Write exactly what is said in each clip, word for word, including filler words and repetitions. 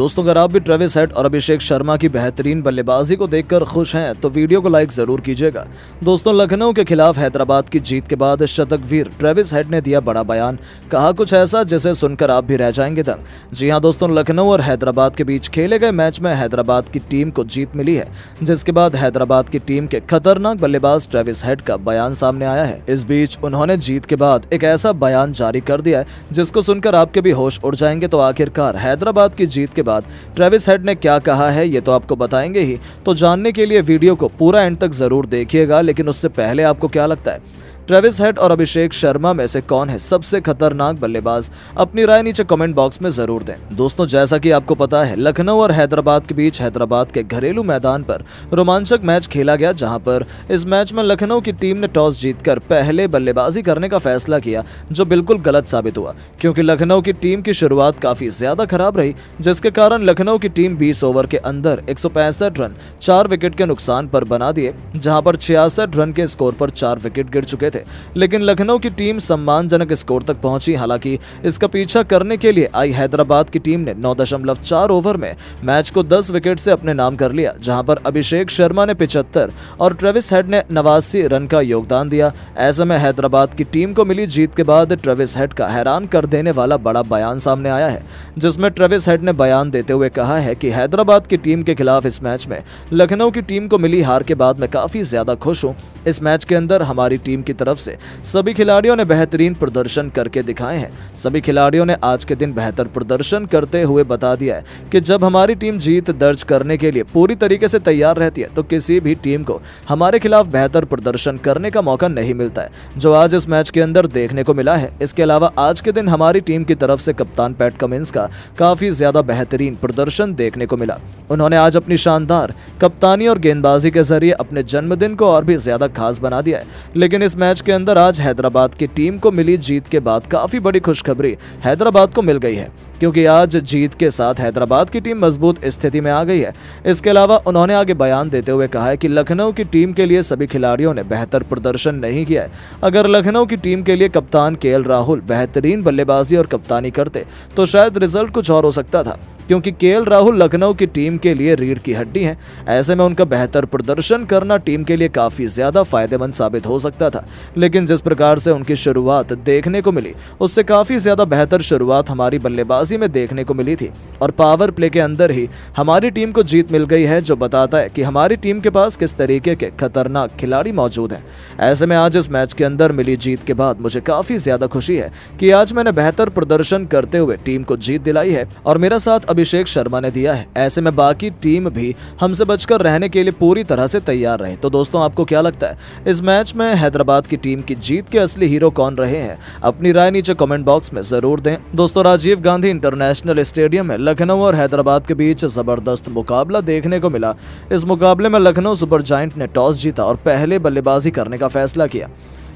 दोस्तों अगर आप भी ट्रेविस हेड और अभिषेक शर्मा की बेहतरीन बल्लेबाजी को देखकर खुश हैं तो वीडियो को लाइक जरूर कीजिएगा। दोस्तों लखनऊ के खिलाफ हैदराबाद की जीत के बाद शतकवीर ट्रेविस हेड ने दिया बड़ा बयान, कहा कुछ ऐसा जिसे सुनकर आप भी रह जाएंगे दंग। जी हाँ दोस्तों, लखनऊ और हैदराबाद के बीच खेले गए मैच में हैदराबाद की टीम को जीत मिली है, जिसके बाद हैदराबाद की टीम के खतरनाक बल्लेबाज ट्रेविस हेड का बयान सामने आया है। इस बीच उन्होंने जीत के बाद एक ऐसा बयान जारी कर दिया है जिसको सुनकर आपके भी होश उड़ जाएंगे। तो आखिरकार हैदराबाद की जीत के बाद ट्रेविस हेड ने क्या कहा है ये तो आपको बताएंगे ही, तो जानने के लिए वीडियो को पूरा एंड तक जरूर देखिएगा। लेकिन उससे पहले आपको क्या लगता है ट्रेविस हेड और अभिषेक शर्मा में से कौन है सबसे खतरनाक बल्लेबाज? अपनी राय नीचे कमेंट बॉक्स में जरूर दें। दोस्तों जैसा कि आपको पता है लखनऊ और हैदराबाद के बीच हैदराबाद के घरेलू मैदान पर रोमांचक मैच खेला गया, जहां पर इस मैच में लखनऊ की टीम ने टॉस जीतकर पहले बल्लेबाजी करने का फैसला किया, जो बिल्कुल गलत साबित हुआ क्योंकि लखनऊ की टीम की शुरुआत काफी ज्यादा खराब रही, जिसके कारण लखनऊ की टीम बीस ओवर के अंदर एक सौ पैंसठ रन चार विकेट के नुकसान पर बना दिए, जहाँ पर छियासठ रन के स्कोर पर चार विकेट गिर चुके थे। लेकिन लखनऊ की टीम सम्मानजनक स्कोर तक पहुंची। हालांकि इसका पीछा करने के लिए आई हैदराबाद की टीम ने नौ दशमलव चार ओवर में मैच को दस विकेट से अपने नाम कर लिया, जहां पर अभिषेक शर्मा ने पचहत्तर और ट्रेविस हेड ने नवासी रन का योगदान दिया। ऐसे में हैदराबाद की टीम को मिली जीत के बाद ट्रेविस हेड का हैरान कर देने वाला बड़ा बयान सामने आया है, जिसमें ट्रेविस हेड ने बयान देते हुए कहा है कि हैदराबाद की टीम के खिलाफ इस मैच में लखनऊ की टीम को मिली हार के बाद मैं काफी ज्यादा खुश हूँ। इस मैच के अंदर हमारी टीम की तरफ से सभी खिलाड़ियों ने बेहतरीन प्रदर्शन करके दिखाए हैं। सभी खिलाड़ियों ने आज के दिन बेहतर प्रदर्शन करते हुए बता दिया है कि जब हमारी टीम जीत दर्ज करने के लिए पूरी तरीके से तैयार रहती है तो किसी भी टीम को हमारे खिलाफ बेहतर प्रदर्शन करने का मौका नहीं मिलता है, जो आज इस मैच के अंदर देखने को मिला है। इसके अलावा आज के दिन हमारी टीम की तरफ से कप्तान पैट कमिंस का काफी ज्यादा बेहतरीन प्रदर्शन देखने को मिला। उन्होंने आज अपनी शानदार कप्तानी और गेंदबाजी के जरिए अपने जन्मदिन को और भी ज्यादा खास बना दिया है। लेकिन इस मैच के अंदर आज हैदराबाद की टीम को मिली जीत के बाद काफी बड़ी खुशखबरी हैदराबाद को मिल गई है, क्योंकि आज जीत के साथ हैदराबाद की टीम मजबूत स्थिति में आ गई है। इसके अलावा उन्होंने आगे बयान देते हुए कहा है कि लखनऊ की टीम के लिए सभी खिलाड़ियों ने बेहतर प्रदर्शन नहीं किया है। अगर लखनऊ की टीम के लिए कप्तान केएल राहुल बेहतरीन बल्लेबाजी और कप्तानी करते तो शायद रिजल्ट कुछ और हो सकता था, क्योंकि केएल राहुल लखनऊ की टीम के लिए रीढ़ की हड्डी है। ऐसे में उनका बेहतर प्रदर्शन करना टीम के लिए काफी ज्यादा फायदेमंद साबित हो सकता था। लेकिन जिस प्रकार से उनकी शुरुआत देखने को मिली उससे काफी ज्यादा बेहतर शुरुआत हमारी बल्लेबाजी में देखने को मिली थी और पावर प्ले के अंदर ही हमारी टीम को जीत मिल गई है, जो बताता है कि हमारी टीम के पास किस तरीके के खतरनाक खिलाड़ी मौजूद हैं। ऐसे में आज इस मैच के अंदर मिली जीत के बाद मुझे काफी ज्यादा खुशी है कि आज मैंने बेहतर प्रदर्शन करते हुए टीम को जीत दिलाई है और मेरा साथ अभिषेक शर्मा ने दिया है। ऐसे में बाकी टीम भी हमसे बचकर रहने के लिए पूरी तरह से तैयार रहे। तो दोस्तों आपको क्या लगता है इस मैच में हैदराबाद की टीम की जीत के असली हीरो कौन रहे हैं? अपनी राय नीचे कमेंट बॉक्स में जरूर दें। दोस्तों राजीव गांधी इंटरनेशनल स्टेडियम में लखनऊ और हैदराबाद के बीच जबरदस्त मुकाबला देखने को मिला। इस मुकाबले में लखनऊ सुपर जायंट ने टॉस जीता और पहले बल्लेबाजी करने का फैसला किया।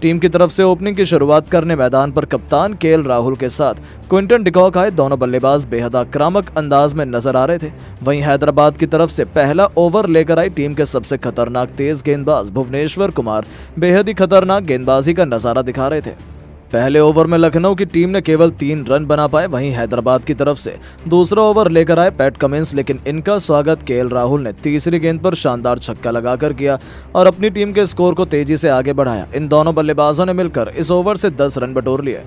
टीम की तरफ से ओपनिंग की शुरुआत करने मैदान पर कप्तान केएल राहुल के साथ क्विंटन डे कॉक आए। दोनों बल्लेबाज बेहद आक्रामक अंदाज में नजर आ रहे थे। वहीं हैदराबाद की तरफ से पहला ओवर लेकर आई टीम के सबसे खतरनाक तेज गेंदबाज भुवनेश्वर कुमार बेहद ही खतरनाक गेंदबाजी का नजारा दिखा रहे थे। पहले ओवर में लखनऊ की टीम ने केवल तीन रन बना पाए। वहीं हैदराबाद की तरफ से दूसरा ओवर लेकर आए पैट कमिंस, लेकिन इनका स्वागत केएल राहुल ने तीसरी गेंद पर शानदार छक्का लगाकर किया और अपनी टीम के स्कोर को तेजी से आगे बढ़ाया। इन दोनों बल्लेबाजों ने मिलकर इस ओवर से दस रन बटोर लिए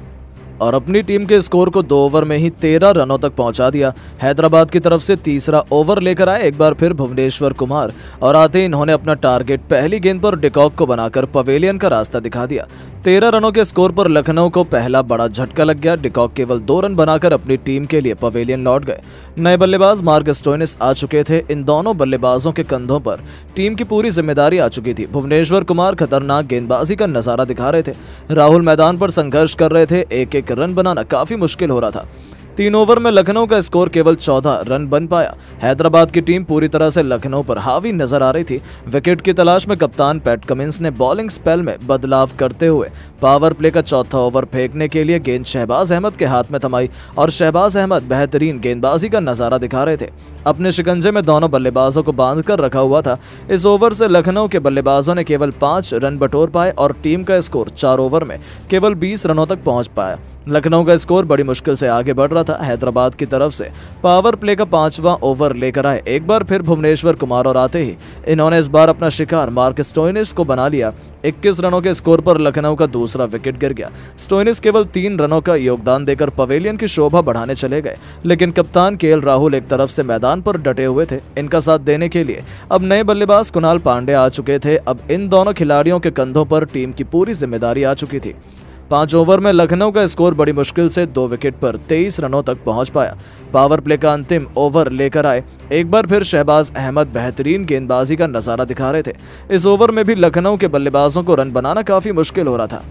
और अपनी टीम के स्कोर को दो ओवर में ही तेरह रनों तक पहुंचा दिया। हैदराबाद की तरफ से तीसरा ओवर लेकर आए एक बार फिर भुवनेश्वर कुमार और आते ही इन्होंने अपना टारगेट पहली गेंद पर डे कॉक को बनाकर पवेलियन का रास्ता दिखा दिया। तेरह रनों के स्कोर पर लखनऊ को पहला बड़ा झटका लग गया। डे कॉक केवल दो रन बनाकर अपनी टीम के लिए पवेलियन लौट गए। नए बल्लेबाज मार्कस स्टोइनिस आ चुके थे। इन दोनों बल्लेबाजों के कंधों पर टीम की पूरी जिम्मेदारी आ चुकी थी। भुवनेश्वर कुमार खतरनाक गेंदबाजी का नजारा दिखा रहे थे। राहुल मैदान पर संघर्ष कर रहे थे। एक एक रन बनाना काफी मुश्किल हो रहा था। तीन ओवर में लखनऊ का स्कोर केवल चौदह रन बन पाया। हैदराबाद की टीम पूरी तरह से लखनऊ पर हावी नजर आ रही थी। विकेट की तलाश में कप्तान पैट कमिंस ने बॉलिंग स्पेल में बदलाव करते हुए पावर प्ले का चौथा ओवर फेंकने के लिए गेंद शहबाज अहमद के हाथ में थमाई और शहबाज अहमद बेहतरीन गेंदबाजी का नजारा दिखा रहे थे। अपने शिकंजे में दोनों बल्लेबाजों को बांध कर रखा हुआ था। इस ओवर से लखनऊ के बल्लेबाजों ने केवल पाँच रन बटोर पाए और टीम का स्कोर चार ओवर में केवल बीस रनों तक पहुँच पाया। लखनऊ का स्कोर बड़ी मुश्किल से आगे बढ़ रहा था। हैदराबाद की तरफ से पावर प्ले का पांचवा ओवर लेकर आए एक बार फिर भुवनेश्वर कुमार और आते ही इन्होंने इस बार अपना शिकार मार्कस स्टोइनिस को बना लिया। इक्कीस रनों के स्कोर पर लखनऊ का दूसरा विकेट गिर गया। स्टोइनिस केवल तीन रनों का योगदान देकर पवेलियन की शोभा बढ़ाने चले गए, लेकिन कप्तान केएल राहुल एक तरफ से मैदान पर डटे हुए थे। इनका साथ देने के लिए अब नए बल्लेबाज कुणाल पांड्या आ चुके थे। अब इन दोनों खिलाड़ियों के कंधों पर टीम की पूरी जिम्मेदारी आ चुकी थी। पांच ओवर में लखनऊ का स्कोर बड़ी मुश्किल से दो विकेट पर तेईस रनों तक पहुंच पाया। पावर प्ले का अंतिम ओवर लेकर आए एक बार फिर शहबाज अहमद बेहतरीन गेंदबाजी का नजारा दिखा रहे थे। इस ओवर में भी लखनऊ के बल्लेबाजों को रन बनाना काफी मुश्किल हो रहा था।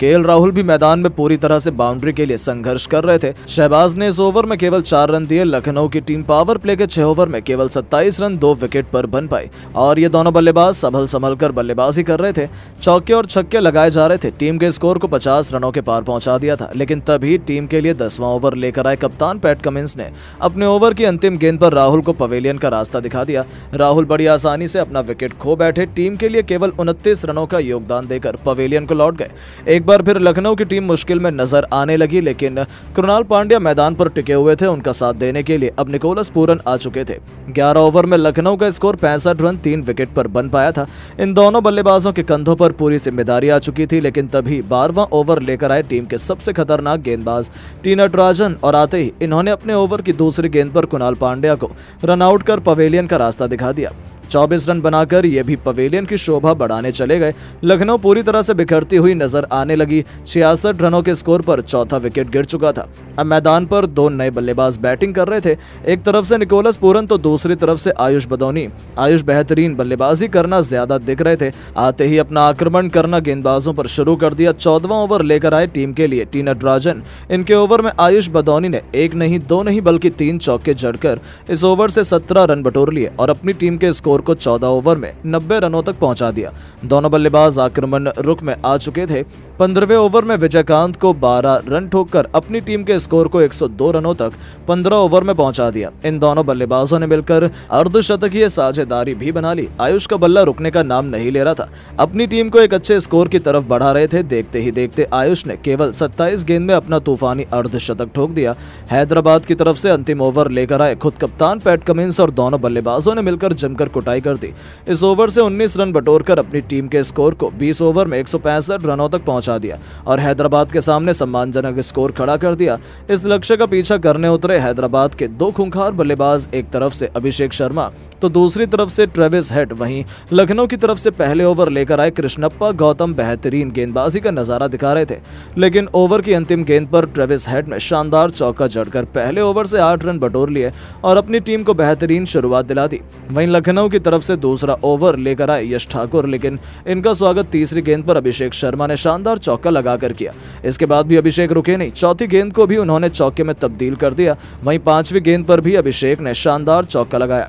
केएल राहुल भी मैदान में पूरी तरह से बाउंड्री के लिए संघर्ष कर रहे थे। शहबाज ने इस ओवर में केवल चार रन दिए। लखनऊ की टीम पावर प्ले के छह ओवर में केवल सत्ताईस रन दो विकेट पर बन पाई और ये दोनों बल्लेबाज संभल संभल कर बल्लेबाजी कर रहे थे। चौके और छक्के लगाए जा रहे थे। टीम के स्कोर को पचास रनों के पार पहुंचा दिया था, लेकिन तभी टीम के लिए दसवां ओवर लेकर आए कप्तान पैट कमिंस ने अपने ओवर की अंतिम गेंद पर राहुल को पवेलियन का रास्ता दिखा दिया। राहुल बड़ी आसानी से अपना विकेट खो बैठे। टीम के लिए केवल उनतीस रनों का योगदान देकर पवेलियन को लौट गए। एक बार फिर लखनऊ की टीम मुश्किल में नजर आने लगी, लेकिन कृणाल पांड्या मैदान पर टिके हुए थे। उनका साथ देने के लिए अब निकोलस पूरन आ चुके थे। ग्यारह ओवर में लखनऊ का स्कोर पैंसठ रन तीन विकेट पर बन पाया था। इन दोनों बल्लेबाजों के कंधों पर पूरी जिम्मेदारी आ चुकी थी, लेकिन तभी बारहवां ओवर लेकर आए टीम के सबसे खतरनाक गेंदबाज टी नटराजन और आते ही इन्होंने अपने ओवर की दूसरी गेंद पर कृणाल पांड्या को रनआउट कर पवेलियन का रास्ता दिखा दिया। चौबीस रन बनाकर ये भी पवेलियन की शोभा बढ़ाने चले गए। लखनऊ पूरी तरह से बिखरती हुई नजर आने लगी। छियासठ रनों के स्कोर पर चौथा विकेट गिर चुका था। अब मैदान पर दो नए बल्लेबाज बैटिंग कर रहे थे। एक तरफ से निकोलस पूरन तो दूसरी तरफ से आयुष बदौनी। आयुष बेहतरीन बल्लेबाजी करना ज्यादा दिख रहे थे। आते ही अपना आक्रमण करना गेंदबाजों पर शुरू कर दिया। चौदहवां ओवर लेकर आए टीम के लिए टी नटराजन। इनके ओवर में आयुष बदौनी ने एक नहीं दो नहीं बल्कि तीन चौके जड़कर इस ओवर से सत्रह रन बटोर लिए और अपनी टीम के स्कोर को चौदह ओवर में नब्बे रनों तक पहुंचा दिया। दोनों बल्लेबाज आक्रमण रुख में आ चुके थे। पंद्रहवें ओवर में विजयकांत को बारह रन ठोककर अपनी टीम के स्कोर को एक सौ दो रनों तक पंद्रह ओवर में पहुंचा दिया। इन दोनों बल्लेबाजों ने मिलकर अर्धशतकीय साझेदारी भी बना ली। आयुष का बल्ला रुकने का नाम नहीं ले रहा था। अपनी टीम को एक अच्छे स्कोर की तरफ बढ़ा रहे थे। देखते ही देखते आयुष ने केवल सत्ताईस गेंद में अपना तूफानी अर्धशतक ठोक दिया। हैदराबाद की तरफ से अंतिम ओवर लेकर आए खुद कप्तान पैट कमिंस और दोनों बल्लेबाजों ने मिलकर जमकर कुटाई कर दी। इस ओवर से उन्नीस रन बटोरकर अपनी टीम के स्कोर को बीस ओवर में एक सौ पैंसठ रनों तक पहुंचा दिया और हैदराबाद के सामने सम्मानजनक स्कोर खड़ा कर दिया। इस लक्ष्य का पीछा करने उतरे हैदराबाद के दो खूंखार बल्लेबाज, एक तरफ से अभिषेक शर्मा तो दूसरी तरफ से ट्रेविस हेड। वहीं लखनऊ की तरफ से पहले ओवर लेकर आए कृष्णप्पा गौतम बेहतरीन गेंदबाजी का नजारा दिखा रहे थे, लेकिन ओवर की अंतिम गेंद पर ट्रेविस हेड ने शानदार चौका जड़कर पहले ओवर से आठ रन बटोर लिए और अपनी टीम को बेहतरीन शुरुआत दिला दी। वहीं लखनऊ की तरफ से दूसरा ओवर लेकर आए यश ठाकुर, लेकिन इनका स्वागत तीसरी गेंद पर अभिषेक शर्मा ने शानदार चौका लगाकर किया। इसके बाद भी अभिषेक रुके नहीं, चौथी गेंद को भी उन्होंने चौके में तब्दील कर दिया। वहीं पांचवी गेंद पर भी अभिषेक ने शानदार चौका लगाया।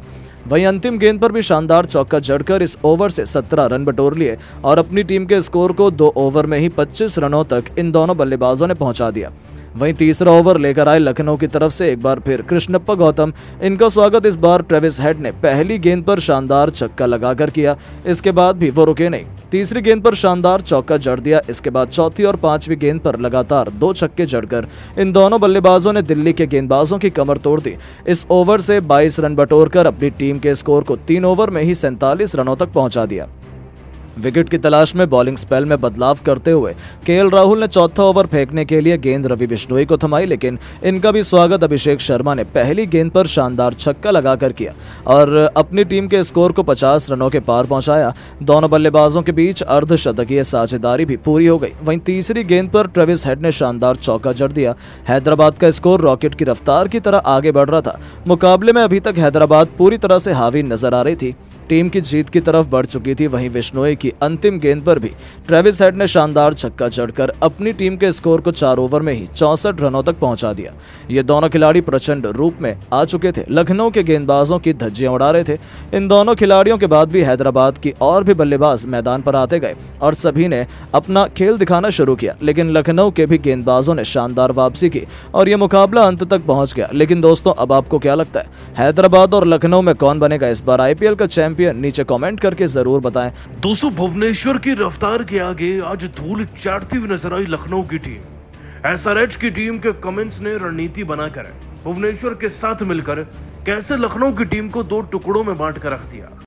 वहीं अंतिम गेंद पर भी शानदार चौका जड़कर इस ओवर से सत्रह रन बटोर लिए और अपनी टीम के स्कोर को दो ओवर में ही पच्चीस रनों तक इन दोनों बल्लेबाजों ने पहुंचा दिया। वहीं तीसरा ओवर लेकर आए लखनऊ की तरफ से एक बार फिर कृष्णप्पा गौतम। इनका स्वागत इस बार ट्रेविस हेड ने पहली गेंद पर शानदार छक्का लगाकर किया। इसके बाद भी वो रुके नहीं, तीसरी गेंद पर शानदार चौका जड़ दिया। इसके बाद चौथी और पांचवी गेंद पर लगातार दो छक्के जड़कर इन दोनों बल्लेबाजों ने दिल्ली के गेंदबाजों की कमर तोड़ दी। इस ओवर से बाईस रन बटोरकर अपनी टीम के स्कोर को तीन ओवर में ही सैंतालीस रनों तक पहुंचा दिया। विकेट की तलाश में बॉलिंग स्पेल में बदलाव करते हुए केएल राहुल ने चौथा ओवर फेंकने के लिए गेंद रवि बिश्नोई को थमाई, लेकिन इनका भी स्वागत अभिषेक शर्मा ने पहली गेंद पर शानदार छक्का लगाकर किया और अपनी टीम के स्कोर को पचास रनों के पार पहुंचाया। दोनों बल्लेबाजों के बीच अर्धशतकीय साझेदारी भी पूरी हो गई। वहीं तीसरी गेंद पर ट्रेविस हेड ने शानदार चौका जड़ दिया। हैदराबाद का स्कोर रॉकेट की रफ्तार की तरह आगे बढ़ रहा था। मुकाबले में अभी तक हैदराबाद पूरी तरह से हावी नजर आ रही थी, टीम की जीत की तरफ बढ़ चुकी थी। वहीं बिश्नोई की अंतिम गेंद पर भी ट्रेविस हेड ने शानदार छक्का जड़कर अपनी टीम के स्कोर को चार ओवर में ही चौंसठ रनों तक पहुंचा दिया। ये दोनों खिलाड़ी प्रचंड रूप में आ चुके थे। लखनऊ के गेंदबाजों की धज्जियां उड़ा रहे थे। इन दोनों खिलाड़ियों के बाद भी हैदराबाद की और भी बल्लेबाज मैदान पर आते गए और सभी ने अपना खेल दिखाना शुरू किया, लेकिन लखनऊ के भी गेंदबाजों ने शानदार वापसी की और ये मुकाबला अंत तक पहुंच गया। लेकिन दोस्तों, अब आपको क्या लगता है, हैदराबाद और लखनऊ में कौन बनेगा इस बार आईपीएल का चैंपियन? नीचे कमेंट करके जरूर बताएं। दोस्तों, भुवनेश्वर की रफ्तार के आगे आज धूल चाटती हुई नजर आई लखनऊ की टीम। एसआरएच की टीम के कमिंस ने रणनीति बनाकर भुवनेश्वर के साथ मिलकर कैसे लखनऊ की टीम को दो टुकड़ों में बांट कर रख दिया।